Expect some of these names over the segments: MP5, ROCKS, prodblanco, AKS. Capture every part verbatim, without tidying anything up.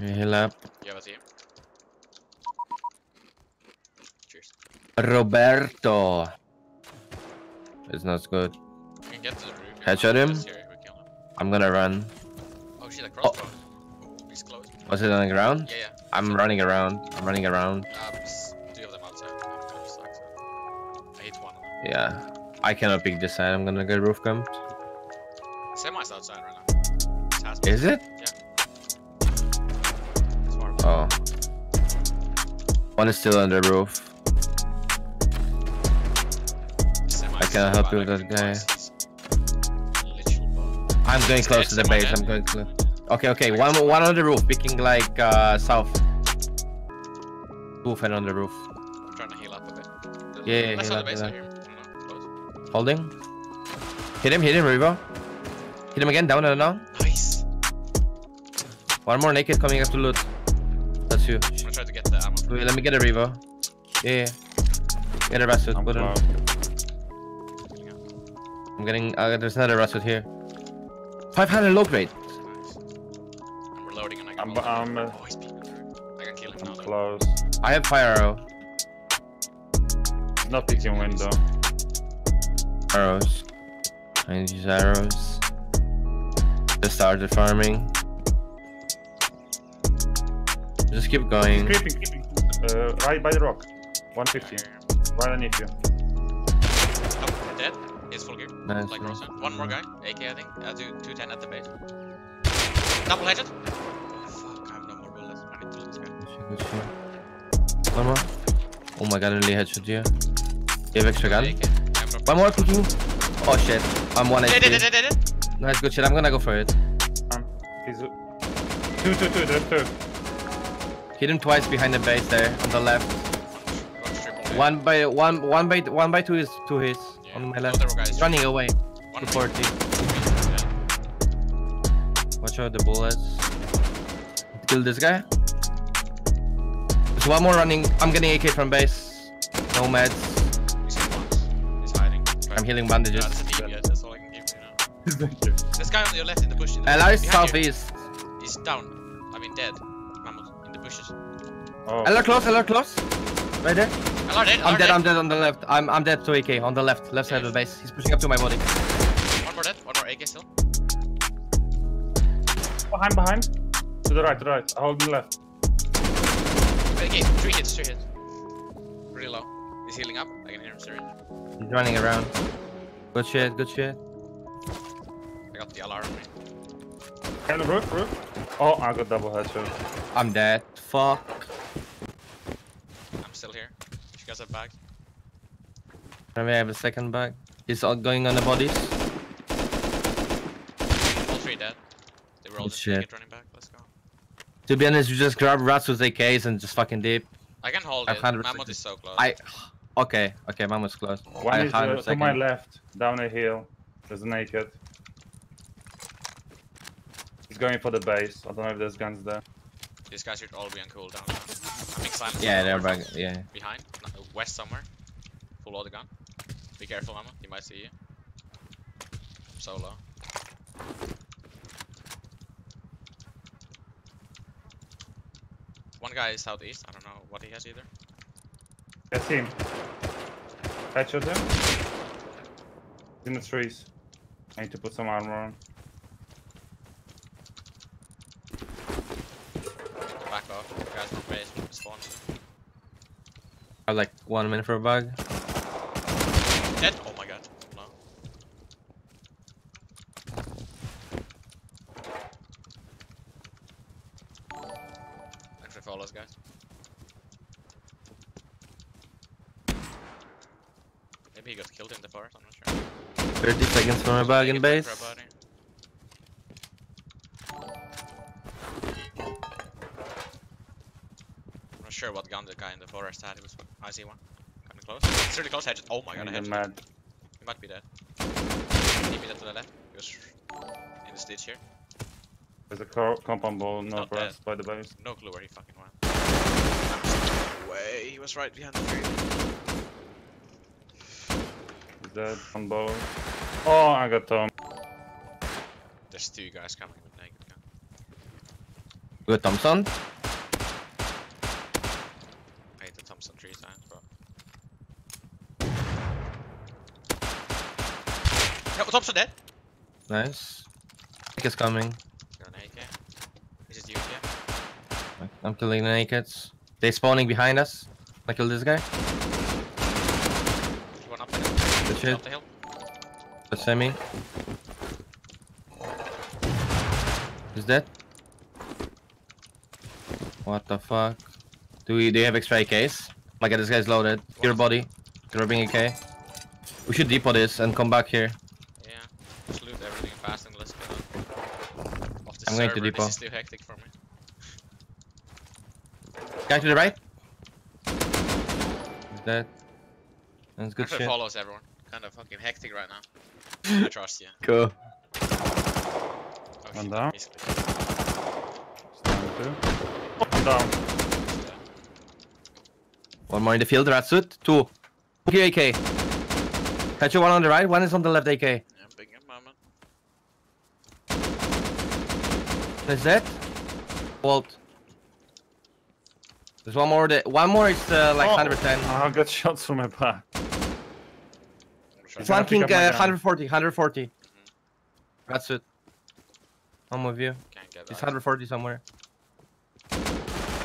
Heal up. Yeah, that's you. Cheers. Roberto. It's not good. We can get to the roof. Headshot him. him. I'm gonna run. Oh shit, a crossbow. Oh. Oh, he's close. Was it on the ground? Yeah, yeah. I'm so running around. I'm running around. Uh, two of them outside. I hit one of them. Yeah. I cannot pick this side. I'm gonna get roof camped. Semi's outside right now. Is it? Yeah. Oh. One is still on the roof. Semi I cannot help you with that guy. I'm going close it's to the base. Head. I'm going close. Okay, okay. One, one on the roof, picking like uh, south. Two and on the roof. I'm trying to heal up a bit. The yeah, yeah. Heal up, base, heal up. Holding. Hit him, hit him, Rivo. Hit him again, down and down. Nice. One more naked coming up to loot. That's you. I'm gonna try to get the ammo. Wait, let me get a Rivo. Yeah, yeah. Get a Rasut. I'm getting. Uh, there's another Rasut here. five hundred low grade. Nice. I'm reloading and I got I'm, I'm, uh, oh, he's peeking through. I can kill him I'm now. Close. Though. I have fire arrow. Not picking window. Arrows. I need to use arrows. Just started farming. Just keep going. Creeping, creeping. Uh, right by the rock. one fifty. Right underneath you. Oh, dead. It's full gear. Nice. Like nice. One more guy. A K, I think. Uh, two, two ten at the base. Double headshot. Fuck, I have no more bullets. I need to lose this guy. One more. Oh my god, I really headshot here. You have extra gun? One more, cooking. Oh shit. I'm one dead, H P. Dead, dead, dead, dead. Nice, good shit. I'm gonna go for it. Um, he's... Two, two, two, two, two. Hit him twice behind the base there on the left. One by one, one by one by two is two hits yeah. on my left. Guys running away. two forty. Yeah. Watch out the bullets. Kill this guy. There's one more running. I'm getting A K from base. No meds. He's hiding. I'm healing bandages. Yeah, that's, deep, yeah. that's all I can give you now. This guy on your left in the bush. In the L R is southeast. You. He's down. I mean dead. Bushes. Oh. L R close, L R close. Right there. L R dead, L R I'm dead, dead, I'm dead on the left. I'm I'm dead to A K on the left, left side yeah. of the base. He's pushing up to my body. One more dead, one more A K still. Behind, behind. To the right, to the right. I hold the left. A K, three hits, three hits. Pretty low. He's healing up. I can hear him, sorry. He's running around. Good shit, good shit. I got the L R on me. Can the roof, roof? Oh, I got double headshot. I'm dead. Fuck. I'm still here. You guys have bags? Maybe I have a second bag. It's all going on the bodies. All three dead. They were all just naked running back. Let's go. To be honest, you just grab rats with A Ks and just fucking dip. I can hold it. Mammoth is so close. I. Okay, okay, Mammoth's close. One is uh, to my left, down a hill. There's a naked. He's going for the base. I don't know if there's guns there. These guys should all be on cooldown. I think Simon's yeah, they're back. Yeah. Behind, west somewhere. Full auto gun. Be careful, Ammo. He might see you. I'm so low. One guy is southeast. I don't know what he has either. That's him. Headshot him. He's in the trees. I need to put some armor on. I have like one minute for a bug. Dead? Oh my god. No. Actually follow us guys. Maybe he got killed in the forest, I'm not sure. thirty seconds for my bug in base. Sure, what gun the guy in the forest had? It was I see one. Coming close. It's really close. Headshot. Oh my god, I headshot. Mad. He might be dead. He beat up to the left. He was in the stitch here. There's a compound ball north west by the base. No clue where he fucking went. I'm just no way. He was right behind the tree. He's dead on ball. Oh, I got Tom. There's two guys coming with naked gun. We got Thompson. I hit the Thompson three times, bro. Yeah, well, Thompson dead. Nice. A K is coming. You're an A K. Is it you again? I'm killing the A Ks. They spawning behind us. I killed this guy. You want up the hill? Good shit. Up the hill. That's semi. He's dead. What the fuck? Do we do you have extra A Ks? My god, this guy's loaded. Your body. Dropping A K. We should depot this and come back here. Yeah. Just loot everything fast and let's get off the I'm server. Going to depot. This is too hectic for me. Guy to the right. He's dead. That's good shit. Follows everyone. Kind of fucking hectic right now. I trust you. Cool. One down. One down. One more in the field, Ratsuit. Two. Here, A K. Catch you one on the right, one is on the left, A K. Yeah, big moment. Is that? Vault. There's one more. There. One more is uh, like oh. one ten. Oh, I got shots from my back. It's one king, uh, one forty, one forty. Mm-hmm. That's it. I'm with you. Can't get it's one forty somewhere.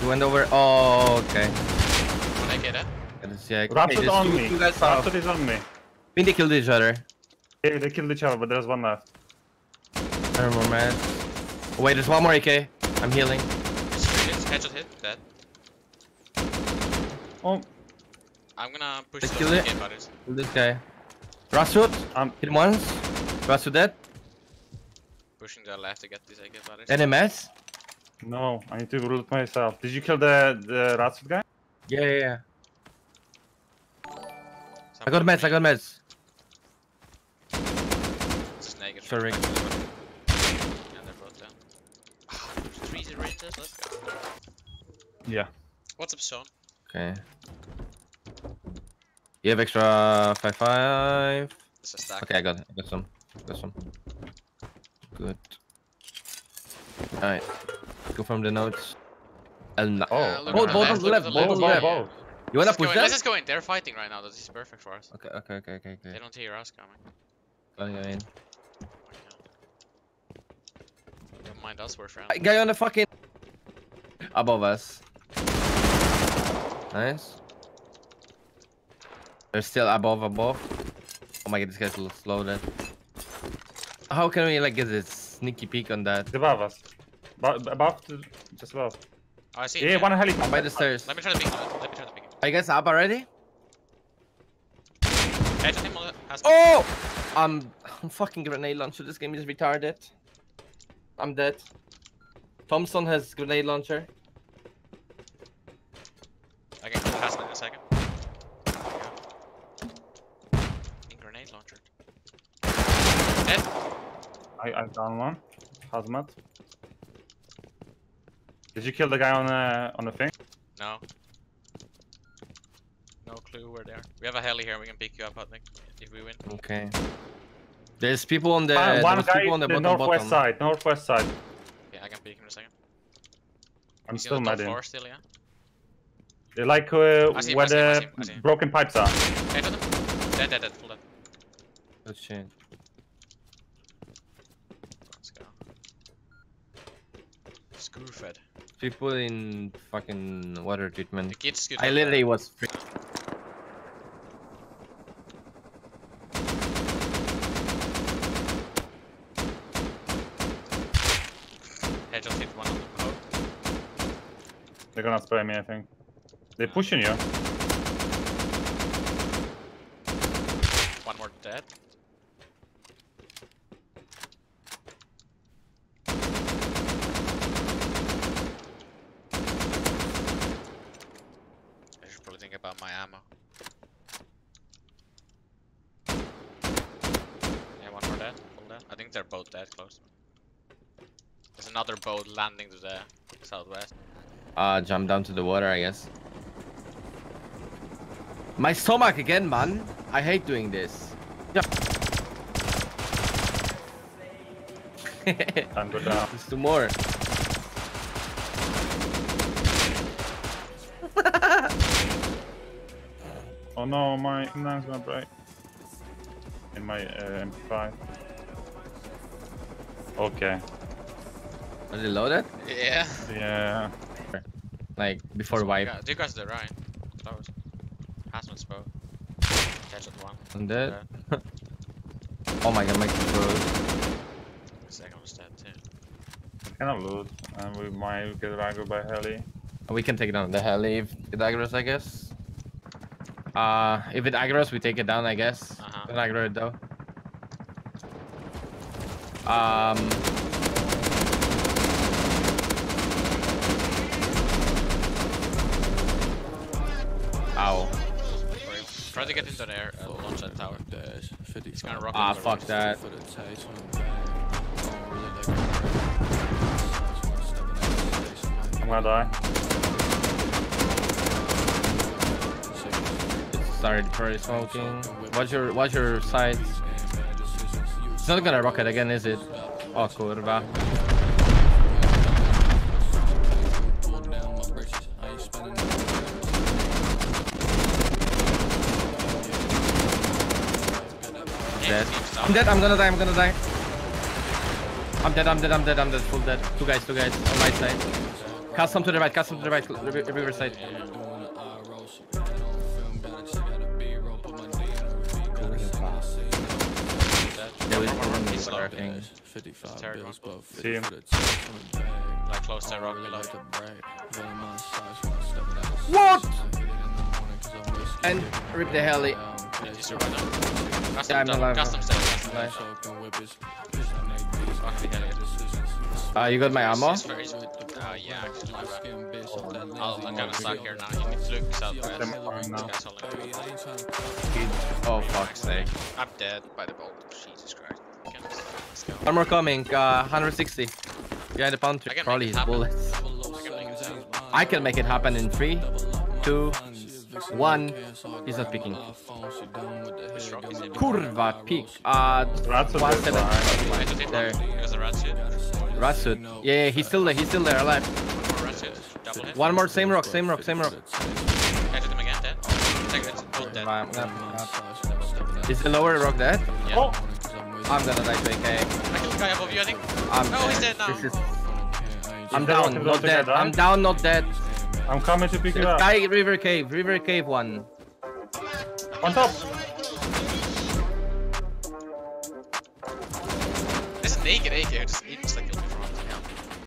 You went over. Oh, okay. Can I get it? Yeah, Raptor is on two, me. Raptor is on me. I think they killed each other. Yeah, they killed each other, but there's one left. Never mind, man. Oh, wait, there's one more A K. I'm healing. Headshot hit. Dead. Oh. I'm gonna push the kill it. Kill this guy. Rasut, um, hit once. Rasut dead. Pushing to the left to get these A K bodies. N M S? No, I need to root myself. Did you kill the, the Rasut guy? Yeah, yeah, yeah. Somebody I got meds, I got meds. Snake sorry. Yeah, they're both down. Three rangers, let's go. Yeah. What's up, Sean? Okay. You have extra five five. It's a stack. Okay, I got it. I got some. I got some. Good. Alright. Go from the notes. And oh, uh, both, both, both on the left. Both on the left. Both. You wanna push that? Let's just go in. They're fighting right now. This is perfect for us. Okay, okay, okay, okay. okay. They don't hear us coming. Going in. Don't mind us. We're friendly. Guy on the fucking above us. Nice. They're still above, above. Oh my god, this guy's a little slow then. How can we like get a sneaky peek on that? Above us. Above, to just above. Oh, I see. Yeah, yeah. One heli. By the stairs. Let me try to peek. Let me try to peek. Are you guys up already? Oh! I'm, I'm fucking grenade launcher. This game is retarded. I'm dead. Thompson has grenade launcher. I can pass it in a second. Dead. I, I've done one. Hazmat. Did you kill the guy on the, on the thing? No. No clue where they are. We have a heli here, we can pick you up, I think, if we win. Okay. There's people on the, uh, one guy people on the, the bottom, northwest bottom. side, northwest side. Okay, I can pick him in a second. I'm He's still mad in. Floor still, yeah? They like uh, him, where the him, him, broken pipes are. Okay, dead, dead, dead, full dead. Good shit. Screwfed. People in fucking water treatment. I literally was freaking. I just hit one on the boat. They're gonna spray me, I think. They're pushing you. One more dead. About my ammo. Yeah, one more dead. One dead. I think they're both dead close. There's another boat landing to the southwest. Uh, jump down to the water, I guess. My stomach again, man. I hate doing this. Time go down. There's two more. Oh no, my nine's gonna break. In my uh, M P five. Okay. Was it loaded? Yeah. Yeah. Like before so wipe. Do you guys do it right? Close. Has one spoke. Catch at one. I'm dead. Okay. Oh my god, my control. Second was dead too. I cannot loot. And we might get aggroed by heli. We can take down the heli if it aggroes, I guess. Uh, if it aggroes, we take it down, I guess. Uh-huh. Don't aggro it though. Um. Ow. Try to get into the air and launch that tower. It's gonna rock. Ah, fuck that. I'm gonna die. Started pretty smoking. What's your what's your side? It's not gonna rocket again, is it? Oh kurwa. Dead. I'm dead, I'm gonna die, I'm gonna die. I'm dead, I'm dead, I'm dead, I'm dead, full dead. Two guys, two guys on my side. Cast some to the right, cast some to the right, river side. fifty-five see him. Like close to rock below. What? And rip the heli. Yeah, I'm alive. Uh, you got my ammo? Uh, yeah, actually, I'll, I'm gonna start here now. You need to look south west. Oh, fuck's sake. I'm dead by the bolt. Jesus Christ. One more coming, uh, one sixty. Behind the pantry. Probably his bullets. I can make it happen in three, two, one. He's not picking. Kurwa, peak. Uh, one seventy. There. Ratsud. Yeah, yeah, he's still there, he's still there, alive. One more, same rock, same rock, same rock. Is the lower rock dead? Yeah. I'm gonna die to A K. I killed the guy above you, I think. I'm no, dead. He's dead now. This is... I'm down, not dead. Together. I'm down, not dead. I'm coming to pick you up. Guy, river cave, river cave one. On top. This is naked A K.